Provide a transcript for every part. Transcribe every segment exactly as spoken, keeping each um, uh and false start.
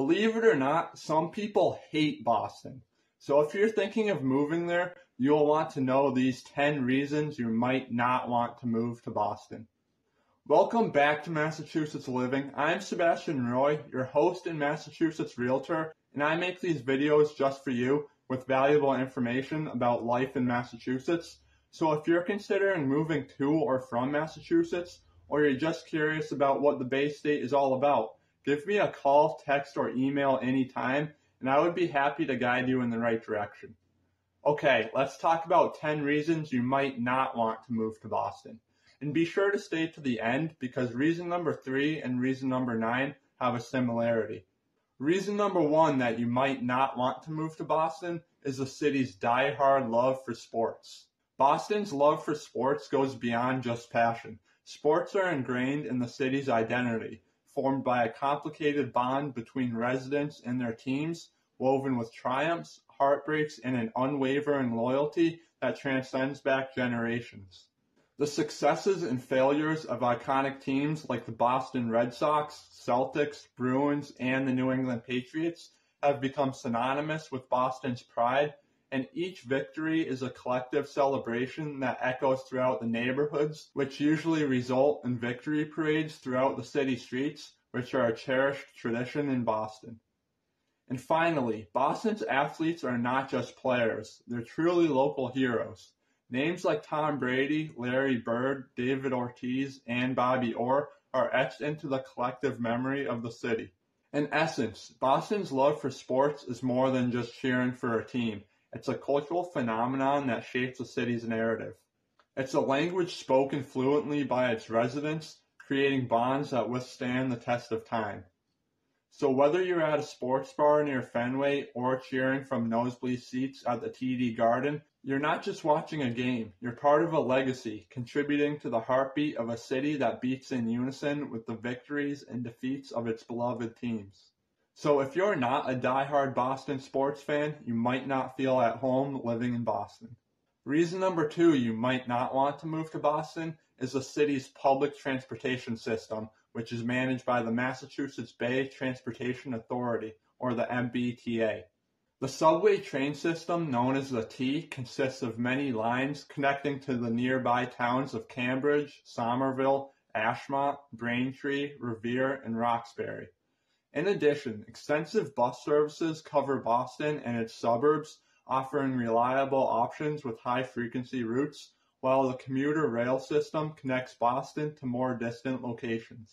Believe it or not, some people hate Boston. So if you're thinking of moving there, you'll want to know these ten reasons you might not want to move to Boston. Welcome back to Massachusetts Living. I'm Sebastian Roy, your host and Massachusetts Realtor, and I make these videos just for you with valuable information about life in Massachusetts. So if you're considering moving to or from Massachusetts, or you're just curious about what the Bay State is all about, give me a call, text, or email anytime, and I would be happy to guide you in the right direction. Okay, let's talk about ten reasons you might not want to move to Boston. And be sure to stay to the end because reason number three and reason number nine have a similarity. Reason number one that you might not want to move to Boston is the city's diehard love for sports. Boston's love for sports goes beyond just passion. Sports are ingrained in the city's identity, formed by a complicated bond between residents and their teams, woven with triumphs, heartbreaks, and an unwavering loyalty that transcends back generations. The successes and failures of iconic teams like the Boston Red Sox, Celtics, Bruins, and the New England Patriots have become synonymous with Boston's pride, and each victory is a collective celebration that echoes throughout the neighborhoods, which usually result in victory parades throughout the city streets, which are a cherished tradition in Boston. And finally, Boston's athletes are not just players, they're truly local heroes. Names like Tom Brady, Larry Bird, David Ortiz, and Bobby Orr are etched into the collective memory of the city. In essence, Boston's love for sports is more than just cheering for a team. It's a cultural phenomenon that shapes the city's narrative. It's a language spoken fluently by its residents, creating bonds that withstand the test of time. So whether you're at a sports bar near Fenway or cheering from nosebleed seats at the T D Garden, you're not just watching a game. You're part of a legacy, contributing to the heartbeat of a city that beats in unison with the victories and defeats of its beloved teams. So if you're not a diehard Boston sports fan, you might not feel at home living in Boston. Reason number two you might not want to move to Boston is the city's public transportation system, which is managed by the Massachusetts Bay Transportation Authority, or the M B T A. The subway train system, known as the T, consists of many lines connecting to the nearby towns of Cambridge, Somerville, Ashmont, Braintree, Revere, and Roxbury. In addition, extensive bus services cover Boston and its suburbs, offering reliable options with high-frequency routes, while the commuter rail system connects Boston to more distant locations.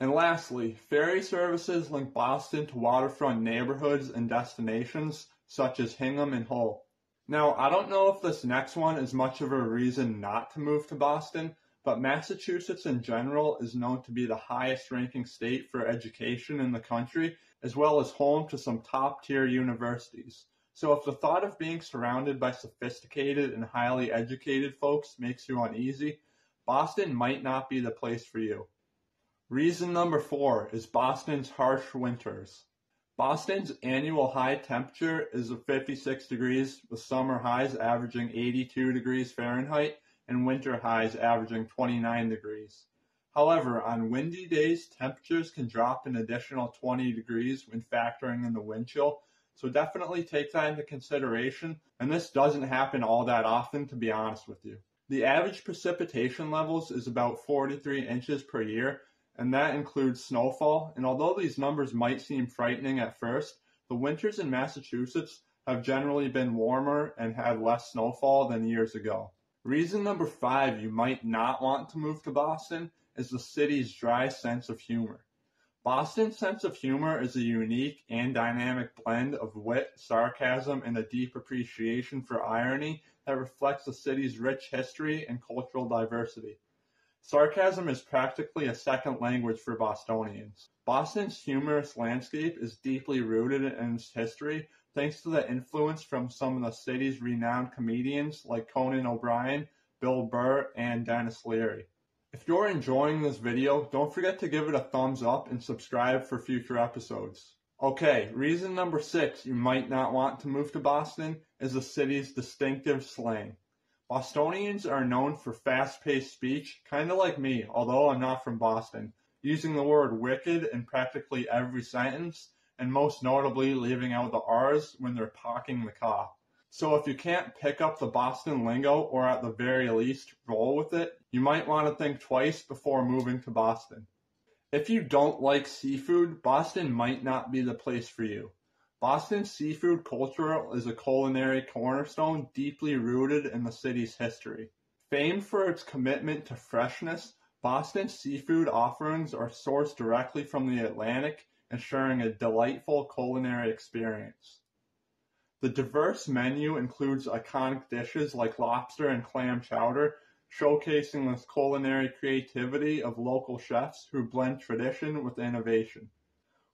And lastly, ferry services link Boston to waterfront neighborhoods and destinations such as Hingham and Hull. Now, I don't know if this next one is much of a reason not to move to Boston, but Massachusetts in general is known to be the highest-ranking state for education in the country, as well as home to some top-tier universities. So if the thought of being surrounded by sophisticated and highly educated folks makes you uneasy, Boston might not be the place for you. Reason number four is Boston's harsh winters. Boston's annual high temperature is fifty-six degrees, with summer highs averaging eighty-two degrees Fahrenheit, and winter highs averaging twenty-nine degrees. However, on windy days, temperatures can drop an additional twenty degrees when factoring in the wind chill, so definitely take that into consideration, and this doesn't happen all that often, to be honest with you. The average precipitation levels is about forty-three inches per year, and that includes snowfall, and although these numbers might seem frightening at first, the winters in Massachusetts have generally been warmer and had less snowfall than years ago. Reason number five you might not want to move to Boston is the city's dry sense of humor. Boston's sense of humor is a unique and dynamic blend of wit, sarcasm, and a deep appreciation for irony that reflects the city's rich history and cultural diversity. Sarcasm is practically a second language for Bostonians. Boston's humorous landscape is deeply rooted in its history, thanks to the influence from some of the city's renowned comedians like Conan O'Brien, Bill Burr, and Dennis Leary. If you're enjoying this video, don't forget to give it a thumbs up and subscribe for future episodes. Okay, reason number six you might not want to move to Boston is the city's distinctive slang. Bostonians are known for fast-paced speech, kind of like me, although I'm not from Boston, using the word wicked in practically every sentence, and most notably leaving out the R's when they're parking the car. So if you can't pick up the Boston lingo, or at the very least roll with it, you might want to think twice before moving to Boston. If you don't like seafood, Boston might not be the place for you. Boston's seafood culture is a culinary cornerstone deeply rooted in the city's history. Famed for its commitment to freshness, Boston's seafood offerings are sourced directly from the Atlantic, ensuring a delightful culinary experience. The diverse menu includes iconic dishes like lobster and clam chowder, showcasing the culinary creativity of local chefs who blend tradition with innovation.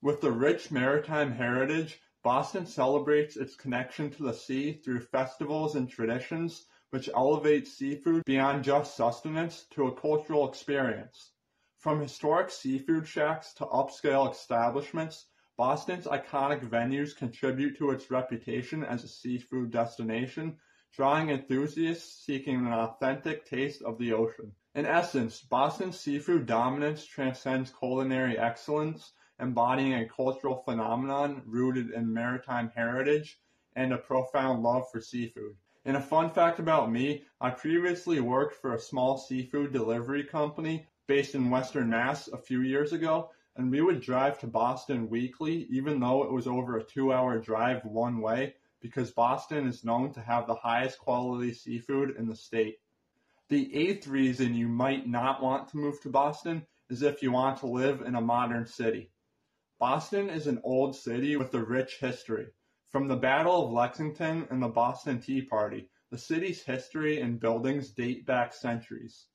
With the rich maritime heritage, Boston celebrates its connection to the sea through festivals and traditions, which elevates seafood beyond just sustenance to a cultural experience. From historic seafood shacks to upscale establishments, Boston's iconic venues contribute to its reputation as a seafood destination, drawing enthusiasts seeking an authentic taste of the ocean. In essence, Boston's seafood dominance transcends culinary excellence, embodying a cultural phenomenon rooted in maritime heritage and a profound love for seafood. And a fun fact about me, I previously worked for a small seafood delivery company based in Western Mass a few years ago, and we would drive to Boston weekly, even though it was over a two-hour drive one way, because Boston is known to have the highest quality seafood in the state. The eighth reason you might not want to move to Boston is if you want to live in a modern city. Boston is an old city with a rich history. From the Battle of Lexington and the Boston Tea Party, the city's history and buildings date back centuries.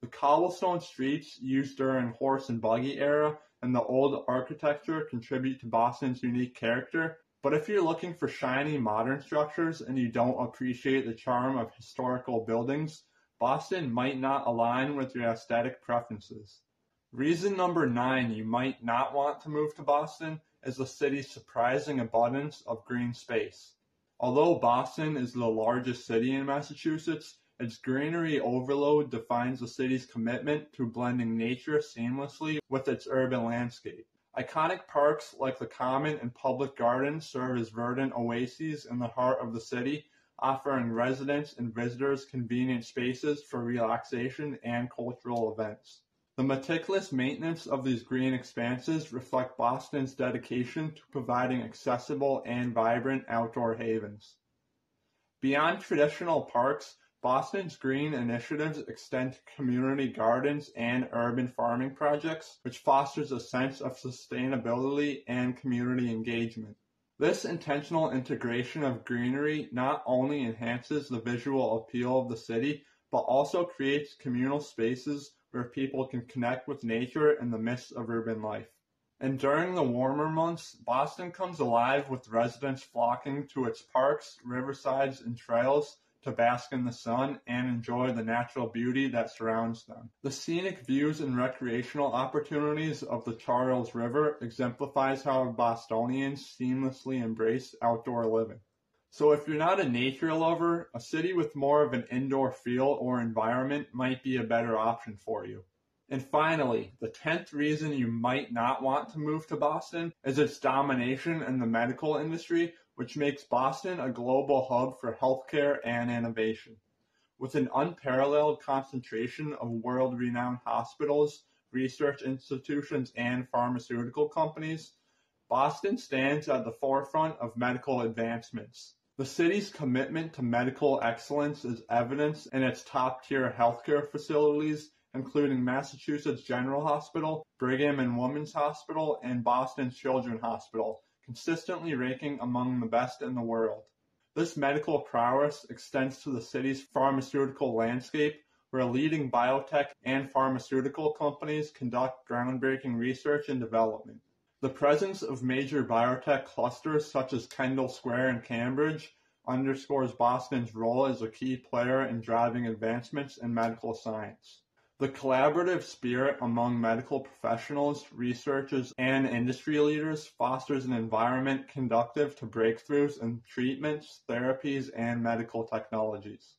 The cobblestone streets used during horse and buggy era and the old architecture contribute to Boston's unique character, but if you're looking for shiny modern structures and you don't appreciate the charm of historical buildings, Boston might not align with your aesthetic preferences. Reason number nine you might not want to move to Boston is the city's surprising abundance of green space. Although Boston is the largest city in Massachusetts, its greenery overload defines the city's commitment to blending nature seamlessly with its urban landscape. Iconic parks like the Common and Public Gardens serve as verdant oases in the heart of the city, offering residents and visitors convenient spaces for relaxation and cultural events. The meticulous maintenance of these green expanses reflect Boston's dedication to providing accessible and vibrant outdoor havens. Beyond traditional parks, Boston's green initiatives extend to community gardens and urban farming projects, which fosters a sense of sustainability and community engagement. This intentional integration of greenery not only enhances the visual appeal of the city, but also creates communal spaces where people can connect with nature in the midst of urban life. And during the warmer months, Boston comes alive with residents flocking to its parks, riversides, and trails to bask in the sun and enjoy the natural beauty that surrounds them. The scenic views and recreational opportunities of the Charles River exemplifies how Bostonians seamlessly embrace outdoor living. So if you're not a nature lover, a city with more of an indoor feel or environment might be a better option for you. And finally, the tenth reason you might not want to move to Boston is its domination in the medical industry, which makes Boston a global hub for healthcare and innovation. With an unparalleled concentration of world-renowned hospitals, research institutions, and pharmaceutical companies, Boston stands at the forefront of medical advancements. The city's commitment to medical excellence is evidenced in its top-tier healthcare facilities, including Massachusetts General Hospital, Brigham and Women's Hospital, and Boston Children's Hospital, consistently ranking among the best in the world. This medical prowess extends to the city's pharmaceutical landscape, where leading biotech and pharmaceutical companies conduct groundbreaking research and development. The presence of major biotech clusters such as Kendall Square and Cambridge underscores Boston's role as a key player in driving advancements in medical science. The collaborative spirit among medical professionals, researchers, and industry leaders fosters an environment conducive to breakthroughs in treatments, therapies, and medical technologies.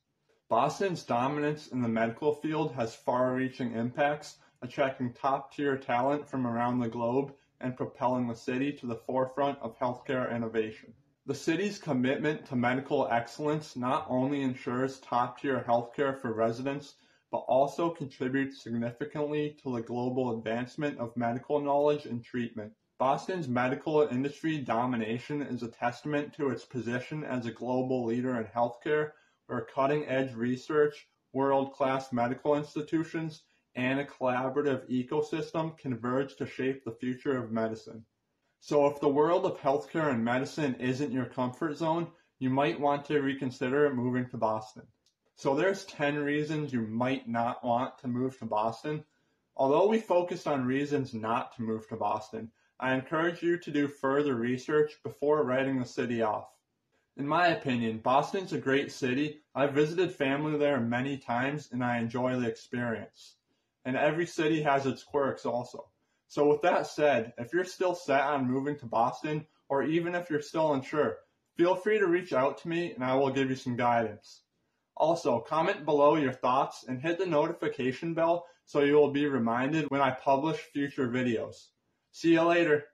Boston's dominance in the medical field has far-reaching impacts, attracting top-tier talent from around the globe and propelling the city to the forefront of healthcare innovation. The city's commitment to medical excellence not only ensures top-tier healthcare for residents, but also contributes significantly to the global advancement of medical knowledge and treatment. Boston's medical industry domination is a testament to its position as a global leader in healthcare, where cutting-edge research, world-class medical institutions, and a collaborative ecosystem converge to shape the future of medicine. So if the world of healthcare and medicine isn't your comfort zone, you might want to reconsider moving to Boston. So there's ten reasons you might not want to move to Boston. Although we focused on reasons not to move to Boston, I encourage you to do further research before writing the city off. In my opinion, Boston's a great city. I've visited family there many times and I enjoy the experience. And every city has its quirks also. So with that said, if you're still set on moving to Boston, or even if you're still unsure, feel free to reach out to me and I will give you some guidance. Also, comment below your thoughts and hit the notification bell so you will be reminded when I publish future videos. See you later!